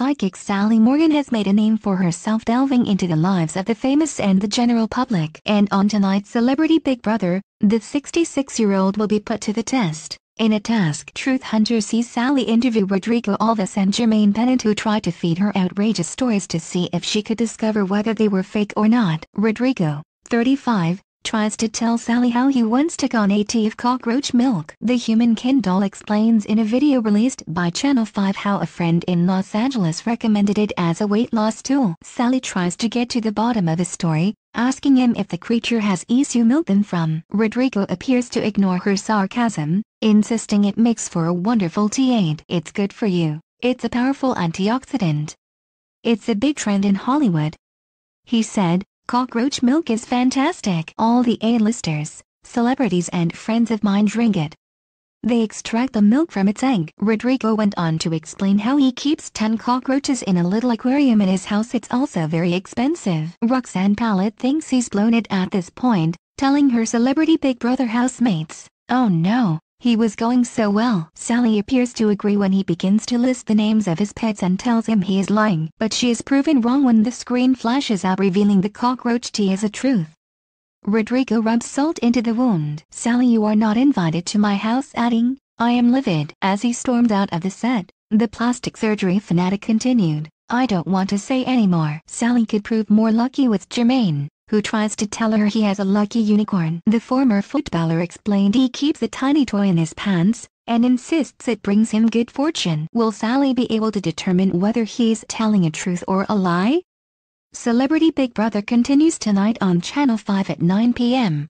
psychic Sally Morgan has made a name for herself delving into the lives of the famous and the general public. And on tonight's Celebrity Big Brother, the 66-year-old will be put to the test. In a task Truth Hunter sees Sally interview Rodrigo Alves and Jermaine Pennant, who tried to feed her outrageous stories to see if she could discover whether they were fake or not. Rodrigo, 35, tries to tell Sally how he once took on a tea of cockroach milk. The human Ken doll explains in a video released by Channel 5 how a friend in Los Angeles recommended it as a weight loss tool. Sally tries to get to the bottom of the story, asking him if the creature has ears you milk them from. Rodrigo appears to ignore her sarcasm, insisting it makes for a wonderful tea aid. It's good for you. It's a powerful antioxidant. It's a big trend in Hollywood, he said. Cockroach milk is fantastic. All the A-listers, celebrities and friends of mine drink it. They extract the milk from its egg. Rodrigo went on to explain how he keeps 10 cockroaches in a little aquarium in his house. It's also very expensive. Roxanne Pallett thinks he's blown it at this point, telling her Celebrity Big Brother housemates, "Oh no, he was going so well." Sally appears to agree when he begins to list the names of his pets and tells him he is lying. But she is proven wrong when the screen flashes up revealing the cockroach tea is a truth. Rodrigo rubs salt into the wound. "Sally, you are not invited to my house," adding, "I am livid." As he stormed out of the set, the plastic surgery fanatic continued, "I don't want to say anymore." Sally could prove more lucky with Jermaine, who tries to tell her he has a lucky unicorn. The former footballer explained he keeps a tiny toy in his pants, and insists it brings him good fortune. Will Sally be able to determine whether he's telling a truth or a lie? Celebrity Big Brother continues tonight on Channel 5 at 9 p.m.